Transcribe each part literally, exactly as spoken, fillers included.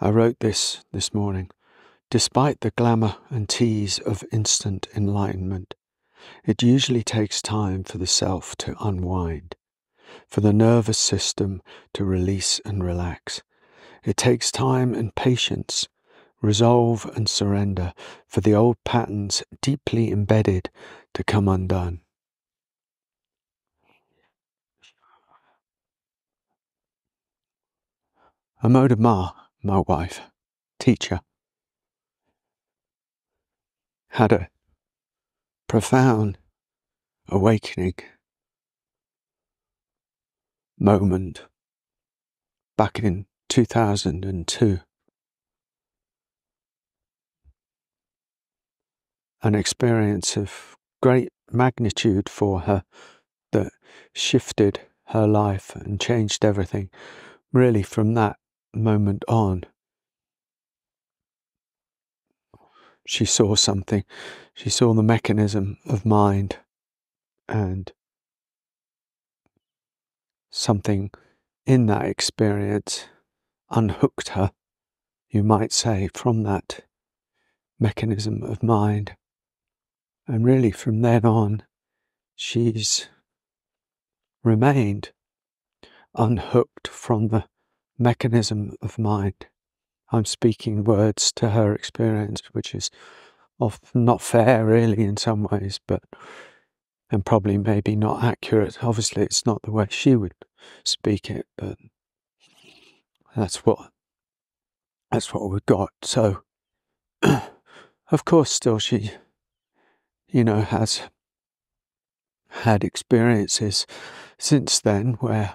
I wrote this this morning. Despite the glamour and tease of instant enlightenment, it usually takes time for the self to unwind, for the nervous system to release and relax. It takes time and patience, resolve and surrender for the old patterns deeply embedded to come undone. Amoda Maa, my wife, teacher, had a profound awakening moment back in two thousand two. An experience of great magnitude for her that shifted her life and changed everything, really, from that moment on. She saw something. She saw the mechanism of mind, and something in that experience unhooked her, you might say, from that mechanism of mind. And really, from then on, she's remained unhooked from the mechanism of mind. I'm speaking words to her experience, which is often not fair, really, in some ways, but and probably maybe not accurate. Obviously, it's not the way she would speak it, but that's what that's what we've got. So, of course, still she, you know, has had experiences since then where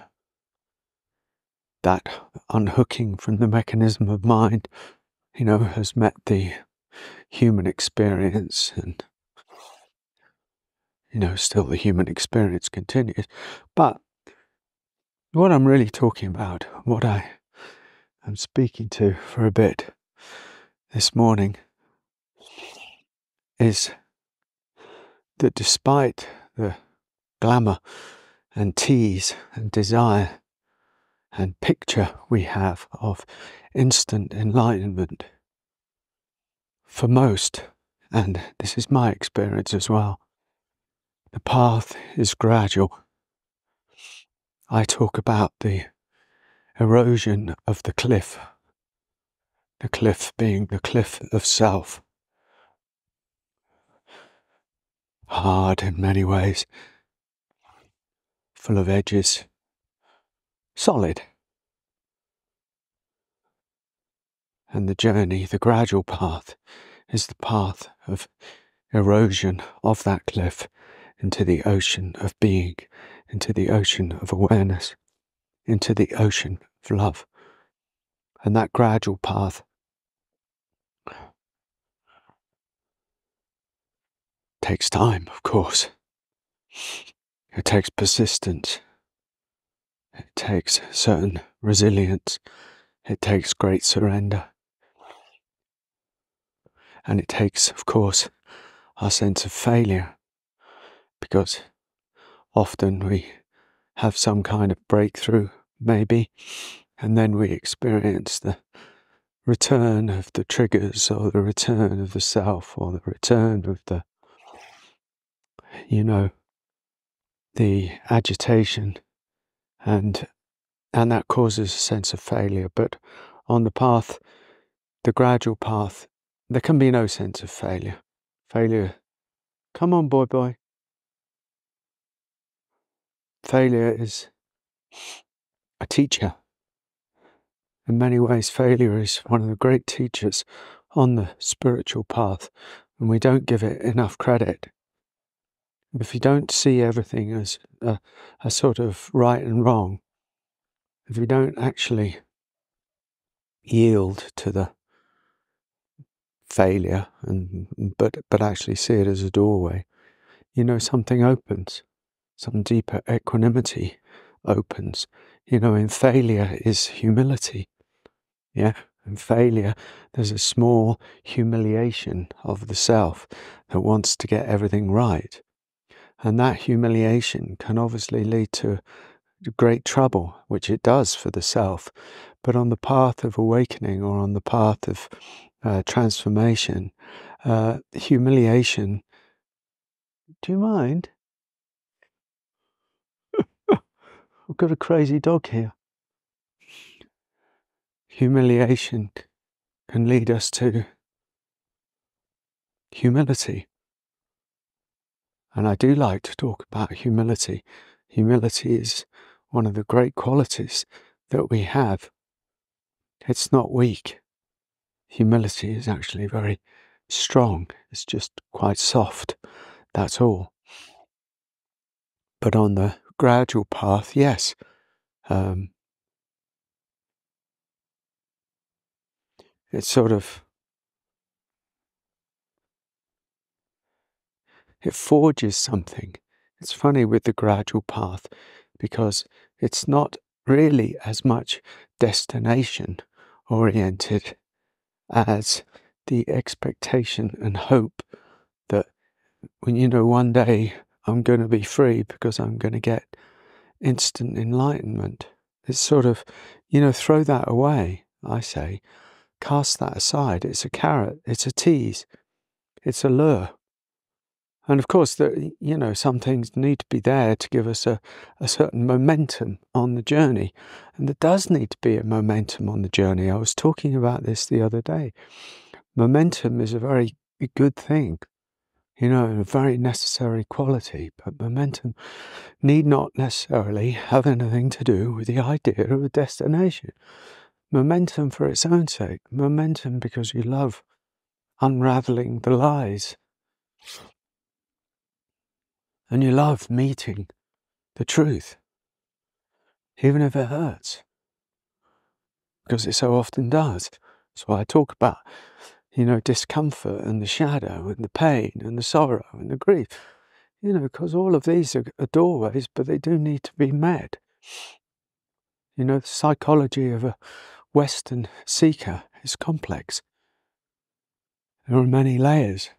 that unhooking from the mechanism of mind, you know, has met the human experience, and, you know, still the human experience continues. But what I'm really talking about, what I am speaking to for a bit this morning, is that despite the glamour and tease and desire and picture we have of instant enlightenment, for most, and this is my experience as well, the path is gradual. I talk about the erosion of the cliff, the cliff being the cliff of self. Hard in many ways, full of edges, solid. And the journey, the gradual path, is the path of erosion of that cliff into the ocean of being, into the ocean of awareness, into the ocean of love. And that gradual path takes time, of course. It takes persistence. It takes certain resilience. It takes great surrender. And it takes, of course, our sense of failure, because often we have some kind of breakthrough, maybe, and then we experience the return of the triggers, or the return of the self, or the return of the, you know, the agitation, and and that causes a sense of failure. But on the path, the gradual path, there can be no sense of failure. Failure, come on, boy, boy. Failure is a teacher. In many ways, failure is one of the great teachers on the spiritual path, and we don't give it enough credit. If you don't see everything as a, a sort of right and wrong, if you don't actually yield to the failure, and but but actually see it as a doorway, you know, something opens, some deeper equanimity opens. You know, in failure is humility. Yeah, in failure there's a small humiliation of the self that wants to get everything right. And that humiliation can obviously lead to great trouble, which it does for the self, But on the path of awakening, or on the path of uh, transformation, uh, humiliation, do you mind? I've got a crazy dog here. Humiliation can lead us to humility. And I do like to talk about humility. Humility is one of the great qualities that we have. It's not weak. Humility is actually very strong. It's just quite soft, that's all. But on the gradual path, yes. Um, it's sort of, it forges something. It's funny with the gradual path, because it's not really as much destination oriented as the expectation and hope that, when you know, one day I'm going to be free because I'm going to get instant enlightenment. It's sort of, you know, throw that away, I say. Cast that aside. It's a carrot. It's a tease. It's a lure. And of course, the, you know, some things need to be there to give us a, a certain momentum on the journey. And there does need to be a momentum on the journey. I was talking about this the other day. Momentum is a very good thing, you know, a very necessary quality. But momentum need not necessarily have anything to do with the idea of a destination. Momentum for its own sake. Momentum because you love unraveling the lies. And you love meeting the truth, even if it hurts, because it so often does. That's why I talk about, you know, discomfort and the shadow and the pain and the sorrow and the grief, you know, because all of these are, are doorways, but they do need to be met. You know, the psychology of a Western seeker is complex. There are many layers.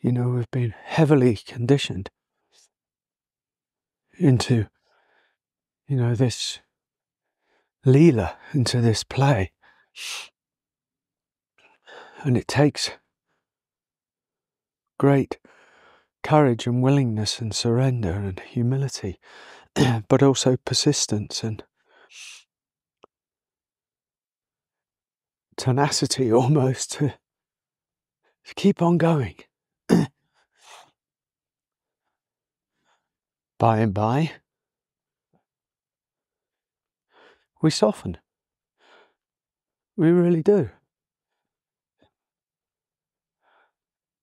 You know, we've been heavily conditioned into, you know, this leela, into this play. And it takes great courage and willingness and surrender and humility, but also persistence and tenacity almost to keep on going. By and by, we soften. We really do.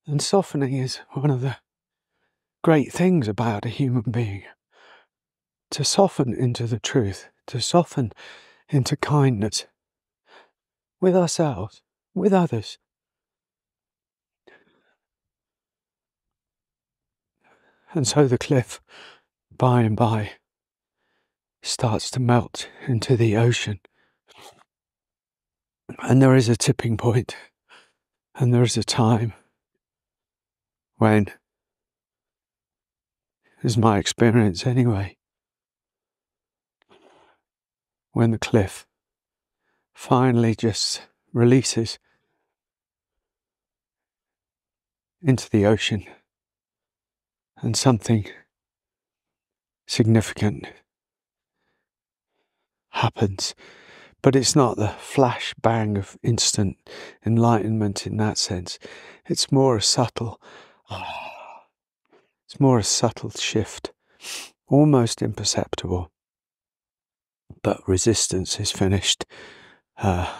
And softening is one of the great things about a human being. To soften into the truth, to soften into kindness, with ourselves, with others. And so the cliff, by and by, starts to melt into the ocean. And there is a tipping point, and there is a time when, is my experience anyway, when the cliff finally just releases into the ocean. And something significant happens. But it's not the flash bang of instant enlightenment in that sense. It's more a subtle, oh, it's more a subtle shift, almost imperceptible. But resistance is finished. Uh,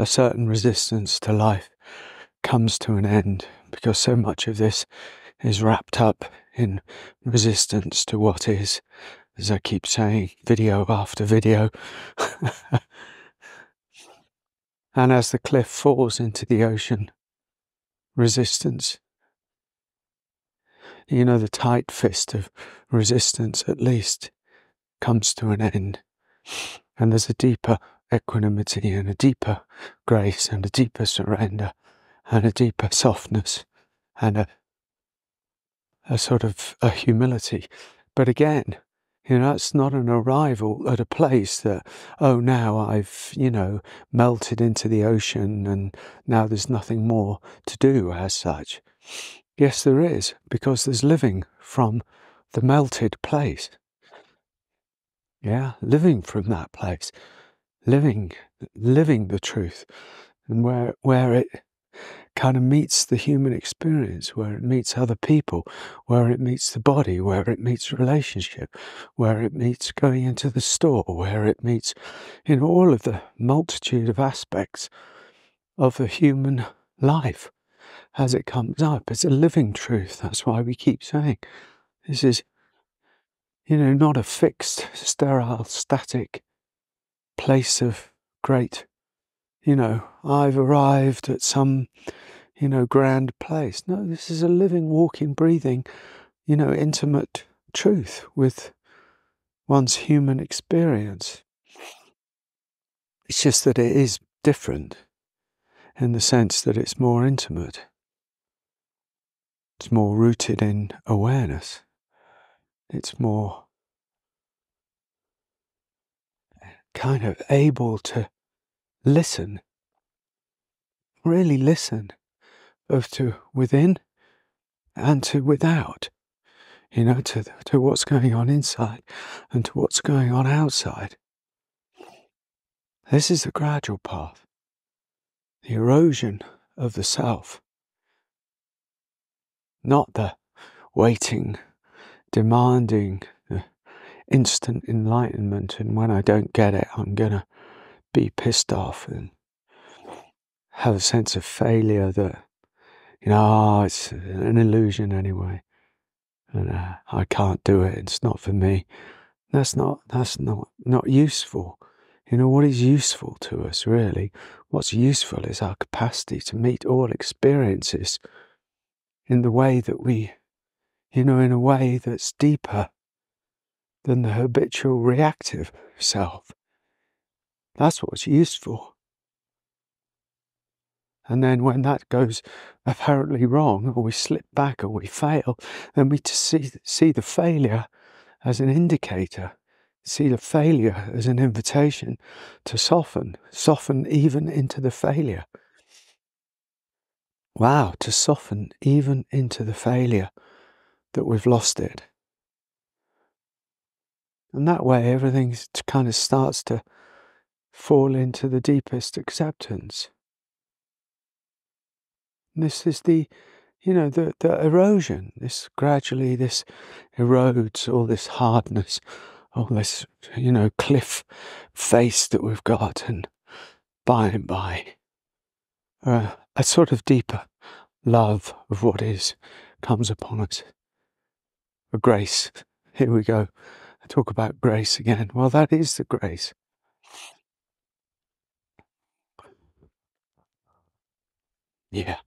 A certain resistance to life comes to an end, because so much of this is wrapped up in resistance to what is, as I keep saying, video after video. And as the cliff falls into the ocean, resistance, you know, the tight fist of resistance at least, comes to an end. And there's a deeper equanimity and a deeper grace and a deeper surrender and a deeper softness and a, a sort of a humility. But again, you know, that's not an arrival at a place that, oh, now I've, you know, melted into the ocean and now there's nothing more to do as such. Yes, there is, because there's living from the melted place. Yeah, living from that place, living, living the truth, and where, where it kind of meets the human experience, where it meets other people, where it meets the body, where it meets relationship, where it meets going into the store, where it meets in all of the multitude of aspects of the human life as it comes up. It's a living truth. That's why we keep saying this is, you know, not a fixed, sterile, static place of great, you know, I've arrived at some, you know, grand place. No, this is a living, walking, breathing, you know, intimate truth with one's human experience. It's just that it is different in the sense that it's more intimate. It's more rooted in awareness. It's more kind of able to listen, really listen, both to within and to without, you know, to, to what's going on inside and to what's going on outside. This is the gradual path, the erosion of the self, not the waiting, demanding uh, instant enlightenment, and when I don't get it, I'm going to be pissed off and have a sense of failure that, you know, oh, it's an illusion anyway, and uh, I can't do it, it's not for me. That's not, that's not, not useful. You know, what is useful to us, really? What's useful is our capacity to meet all experiences in the way that we, you know, in a way that's deeper than the habitual reactive self. That's what's useful. And then when that goes apparently wrong, or we slip back, or we fail, then we see, see the failure as an indicator, see the failure as an invitation to soften, soften even into the failure. Wow, to soften even into the failure that we've lost it. And that way everything kind of starts to fall into the deepest acceptance. And this is the, you know, the, the erosion. This gradually, this erodes all this hardness, all this, you know, cliff face that we've got, and by and by, uh, a sort of deeper love of what is comes upon us. A grace. Here we go. I talk about grace again. Well, that is the grace. Yeah.